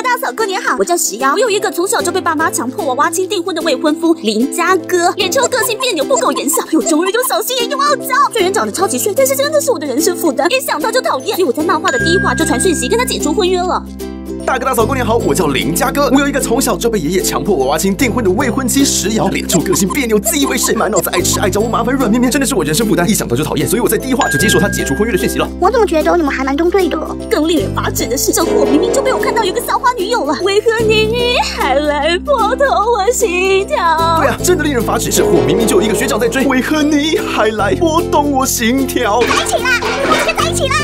哥大嫂，过年好！我叫石妖，我有一个从小就被爸妈强迫我挖亲订婚的未婚夫林家哥，脸臭，个性别扭，不苟言笑，又中二又小心眼又傲娇。虽然长得超级帅，但是真的是我的人生负担，一想到就讨厌。所以我在漫画的第一话就传讯息跟他解除婚约了。 大哥大嫂，过年好！我叫林家哥，我有一个从小就被爷爷强迫我娃亲订婚的未婚妻石瑶，脸臭，个性别扭，自以为是，满脑子爱吃爱找我麻烦，软绵绵，真的是我人生负担，一想到就讨厌，所以我在第一话就接受他解除婚约的讯息了。我怎么觉得你们还蛮中对的？更令人发指的是，这货明明就被我看到有个校花女友了，为何你还来拨动我心跳？对啊，真的令人发指，这货明明就有一个学长在追，为何你还来拨动我心跳？在一起啦，我们在一起啦！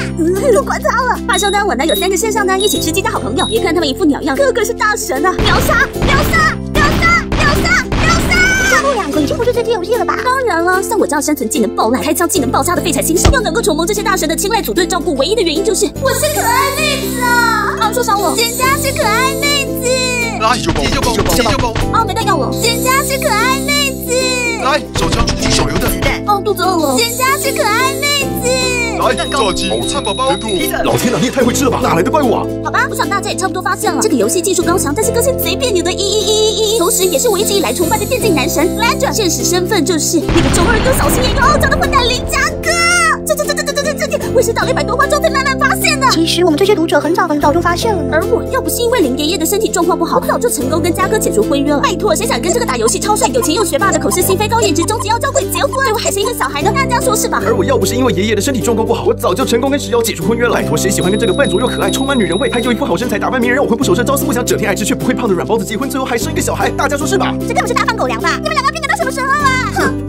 我管他了。话说呢，我呢有三个线上呢一起吃鸡的好朋友。 别看他们一副鸟样，个个是大神啊！秒杀！秒杀！秒杀！秒杀！秒杀！这两个已经不是最近游戏了吧？当然了，像我这样生存技能爆烂、开枪技能爆杀的废柴新手，要能够重蒙这些大神的青睐组队照顾，唯一的原因就是我是可爱妹子啊！啊，说啥我？人家是可爱妹子。来，急救包。啊，没带药了。人家是可爱妹子。来，手枪，手榴弹，子弹。哦，肚子饿了。人家是可爱妹子。 来，炸鸡、汉堡包、披萨。老天啊，你也太会吃了吧！哪来的怪物啊？好吧，我想大家也差不多发现了，这个游戏技术高强，但是个性贼别扭的111，同时也是我一直以来崇拜的电竞男神 landara， 现实身份就是那个中二又小心眼又傲娇的混蛋林家哥。这我是找了100多话之后才慢慢发现的。其实我们这些读者很早就发现了，而我要不是因为林爷爷的身体状况不好，我早就成功跟家哥解除婚约了。拜托，谁想跟这个打游戏超帅、有钱又学霸的口是心非、高颜值、终极傲娇鬼结婚？对我还生一个小孩呢，大家说是吧？而我要不是因为爷爷的身体状况不好，我早就成功跟石妖解除婚约了。拜托，谁喜欢跟这个笨拙又可爱、充满女人味，还有一副好身材、打扮迷人、让我魂不守舍、朝思暮想、整天爱吃却不会胖的软包子结婚，最后还生一个小孩？大家说是吧？这根本是大放狗粮吧！你们两个拼到什么时候啊？哼！